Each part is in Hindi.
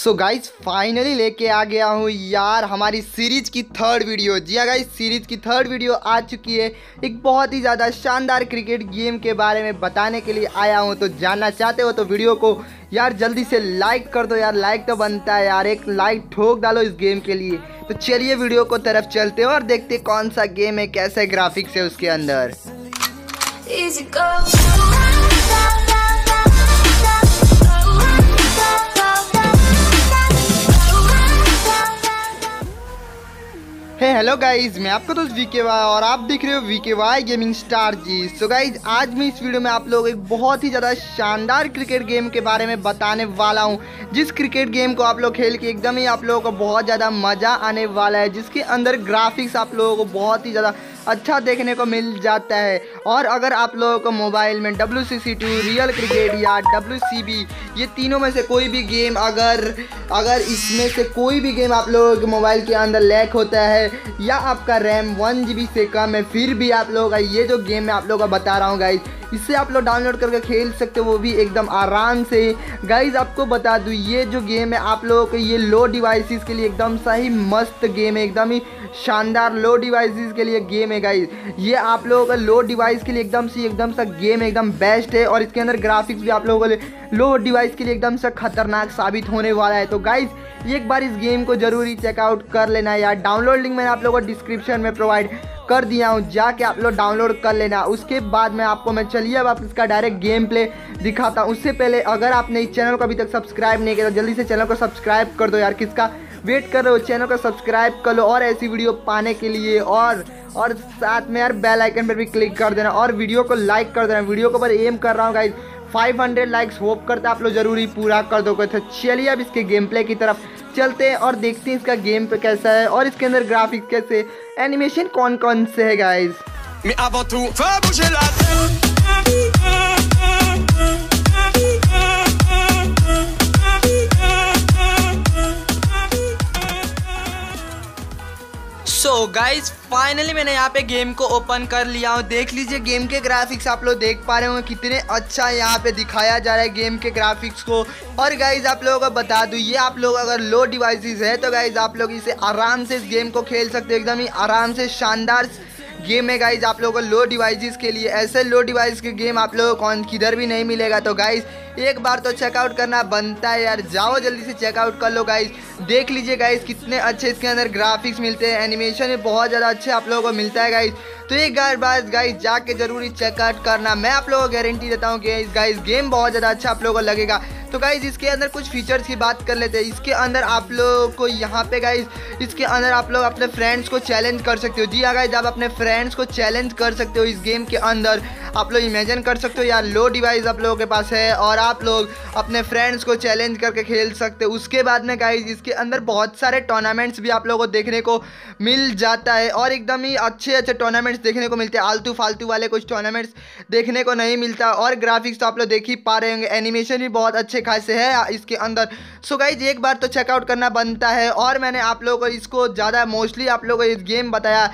सो गाइज फाइनली लेके आ गया हूँ यार हमारी सीरीज की थर्ड वीडियो। जी हाँ गाइज, सीरीज की थर्ड वीडियो आ चुकी है। एक बहुत ही ज़्यादा शानदार क्रिकेट गेम के बारे में बताने के लिए आया हूँ। तो जानना चाहते हो तो वीडियो को यार जल्दी से लाइक कर दो यार, लाइक तो बनता है यार, एक लाइक ठोक डालो इस गेम के लिए। तो चलिए वीडियो को तरफ चलते हो और देखते कौन सा गेम है, कैसा ग्राफिक्स है उसके अंदर। हेलो गाइज, मैं आपका दोस्त वीके वाई और आप देख रहे हो वीके गेमिंग स्टारजी। सो गाइज आज मैं इस वीडियो में आप लोग एक बहुत ही ज़्यादा शानदार क्रिकेट गेम के बारे में बताने वाला हूँ, जिस क्रिकेट गेम को आप लोग खेल के एकदम ही आप लोगों को बहुत ज़्यादा मज़ा आने वाला है, जिसके अंदर ग्राफिक्स आप लोगों को बहुत ही ज़्यादा अच्छा देखने को मिल जाता है। और अगर आप लोगों को मोबाइल में WCC2, रियल क्रिकेट या WCB, ये तीनों में से कोई भी गेम, अगर इसमें से कोई भी गेम आप लोगों के मोबाइल के अंदर लैग होता है या आपका रैम 1 GB से कम है, फिर भी आप लोगों का ये जो गेम मैं आप लोगों का बता रहा हूँ गाइज, इससे आप लोग डाउनलोड करके खेल सकते हो, वो भी एकदम आराम से। गाइज आपको बता दूँ, ये जो गेम है आप लोगों के ये लो डिवाइसेस के लिए एकदम सही मस्त गेम है, एकदम ही शानदार लो डिवाइसेस के लिए गेम है गाइज। ये आप लोगों का लो डिवाइस के लिए एकदम सा गेम है, एकदम बेस्ट है। और इसके अंदर ग्राफिक्स भी आप लोगों के लो डिवाइस के लिए एकदम सा खतरनाक साबित होने वाला है। तो गाइज एक बार इस गेम को जरूरी चेकआउट कर लेना यार। डाउनलोड लिंक मैंने आप लोगों को डिस्क्रिप्शन में प्रोवाइड कर दिया हूँ, जाके आप लोग डाउनलोड कर लेना। उसके बाद मैं आपको चलिए अब आप इसका डायरेक्ट गेम प्ले दिखाता हूँ। उससे पहले अगर आपने इस चैनल को अभी तक सब्सक्राइब नहीं किया तो जल्दी से चैनल को सब्सक्राइब कर दो यार, किसका वेट कर रहे हो, चैनल को सब्सक्राइब कर लो और ऐसी वीडियो पाने के लिए। और साथ में यार बेल आइकन पर भी क्लिक कर देना और वीडियो को लाइक कर देना। वीडियो को पर एम कर रहा हूँ गाइज 500 लाइक्स, होप करते हैं आप लोग जरूरी पूरा कर दोगे। तो चलिए अब इसके गेम प्ले की तरफ चलते हैं और देखते हैं इसका गेम पे कैसा है और इसके अंदर ग्राफिक्स कैसे, एनिमेशन कौन कौन से है गाइज। सो गाइज फाइनली मैंने यहाँ पे गेम को ओपन कर लिया हूँ। देख लीजिए गेम के ग्राफिक्स आप लोग देख पा रहे होंगे कितने अच्छा यहाँ पे दिखाया जा रहा है गेम के ग्राफिक्स को। और गाइज आप लोगों को बता दूँ, ये आप लोग अगर लो डिवाइसेस है तो गाइज आप लोग इसे आराम से इस गेम को खेल सकते हो, एकदम ही आराम से। शानदार गेम है गाइज आप लोगों को लो डिवाइसेस के लिए। ऐसे लो डिवाइस के गेम आप लोगों को कौन किधर भी नहीं मिलेगा। तो गाइज एक बार तो चेकआउट करना बनता है यार, जाओ जल्दी से चेकआउट कर लो गाइज। देख लीजिए गाइज कितने अच्छे इसके अंदर ग्राफिक्स मिलते हैं, एनिमेशन भी बहुत ज़्यादा अच्छे आप लोगों को मिलता है गाइज। तो एक बार बाद गाइज जाके जरूरी चेकआउट करना, मैं आप लोगों को गारंटी देता हूँ कि इस गाइज गेम बहुत ज़्यादा अच्छा आप लोगों को लगेगा। तो गाइज इसके अंदर कुछ फीचर्स की बात कर लेते हैं। इसके अंदर आप लोग को यहाँ पे गाइज इसके अंदर आप लोग अपने फ्रेंड्स को चैलेंज कर सकते हो। जी हाँ गाइज, आप अपने फ्रेंड्स को चैलेंज कर सकते हो इस गेम के अंदर। आप लोग इमेजिन कर सकते हो यार, लो डिवाइस आप लोगों के पास है और आप लोग अपने फ्रेंड्स को चैलेंज करके खेल सकते हो। उसके बाद में गाइज इसके अंदर बहुत सारे टूर्नामेंट्स भी आप लोगों को देखने को मिल जाता है और एकदम ही अच्छे टूर्नामेंट्स देखने को मिलते हैं, आलतू फालतू वाले कुछ टूर्नामेंट्स देखने को नहीं मिलता। और ग्राफिक्स तो आप लोग देख ही पा रहे होंगे, एनिमेशन भी बहुत अच्छे खासे है इसके अंदर। सो गाइज एक बार तो चेकआउट करना बनता है। और मैंने आप लोगों को इसको ज़्यादा मोस्टली आप लोगों को इस गेम बताया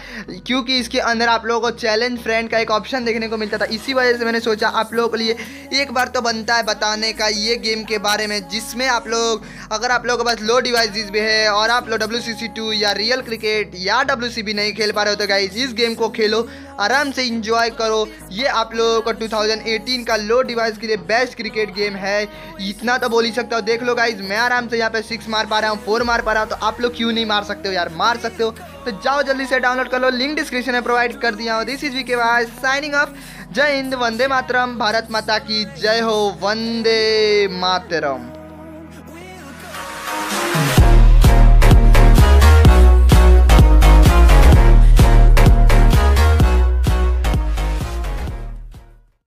क्योंकि इसके अंदर आप लोगों को चैलेंज फ्रेंड का एक ऑप्शन देखने को मिलता था, इसी वजह से मैंने सोचा आप लोगों के लिए एक बार तो बनता है बताने का ये गेम के बारे में, जिसमें आप लोग अगर आप लोगों के पास लो डिवाइसेस भी है और आप लोग WCC2 या रियल क्रिकेट या WCB नहीं खेल पा रहे हो तो गाइज इस गेम को खेलो, आराम से इंजॉय करो। ये आप लोगों का 2018 का लो डिवाइस के लिए बेस्ट क्रिकेट गेम है, इतना तो बोल ही सकता हूँ। देख लो गाइज मैं आराम से यहाँ पे 6 मार पा रहा हूँ, 4 मार पा रहा हूँ, तो आप लोग क्यों नहीं मार सकते हो यार, मार सकते हो। तो जाओ जल्दी से डाउनलोड कर लो, लिंक डिस्क्रिप्शन में प्रोवाइड कर दिया हूँ। This is VK Y signing off. जय हिंद, वंदे मातरम, भारत माता की जय हो, वंदे मातरम।